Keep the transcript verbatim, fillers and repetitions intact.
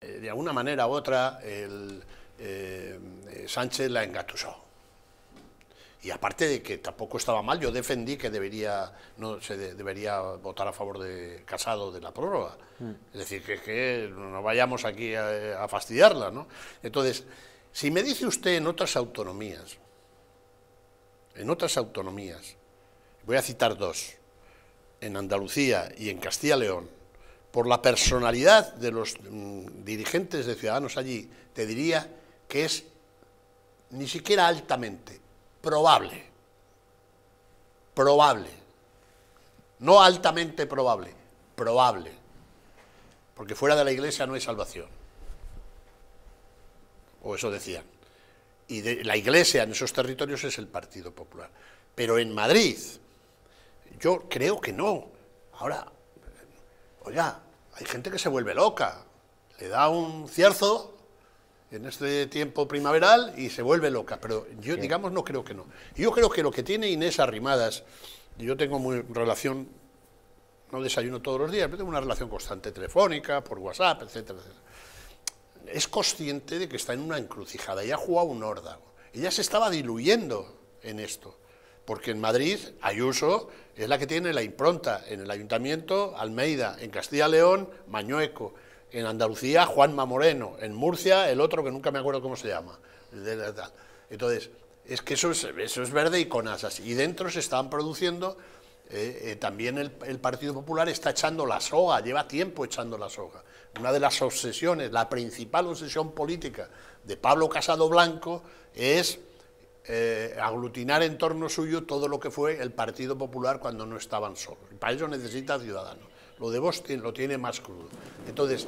Eh, de alguna manera u otra, el, eh, Sánchez la engatusó. Y aparte de que tampoco estaba mal, yo defendí que debería no se de, debería votar a favor de Casado de la prórroga. Mm. Es decir, que, que no vayamos aquí a, a fastidiarla, ¿no? Entonces, si me dice usted en otras autonomías, en otras autonomías, voy a citar dos, en Andalucía y en Castilla y León, por la personalidad de los mmm, dirigentes de Ciudadanos allí, te diría que es ni siquiera altamente probable, probable, no altamente probable, probable, porque fuera de la Iglesia no hay salvación, o eso decían, y de, la Iglesia en esos territorios es el Partido Popular, pero en Madrid yo creo que no. Ahora, oiga, hay gente que se vuelve loca, le da un cierzo en este tiempo primaveral y se vuelve loca, pero yo, digamos, no creo que no. Yo creo que lo que tiene Inés Arrimadas, yo tengo muy relación, no desayuno todos los días, pero tengo una relación constante telefónica, por WhatsApp, etcétera, etcétera. Es consciente de que está en una encrucijada, ella ha jugado un órdago, ella se estaba diluyendo en esto, porque en Madrid Ayuso es la que tiene la impronta, en el Ayuntamiento Almeida, en Castilla y León Mañueco, en Andalucía Juanma Moreno, en Murcia el otro que nunca me acuerdo cómo se llama. Entonces, es que eso es, eso es verde y con asas, y dentro se están produciendo, eh, eh, también el, el Partido Popular está echando la soga, lleva tiempo echando la soga. Una de las obsesiones, la principal obsesión política de Pablo Casado Blanco es eh, aglutinar en torno suyo todo lo que fue el Partido Popular cuando no estaban solos, y para ello necesita Ciudadanos. Lo de Vox lo tiene más crudo. Entonces,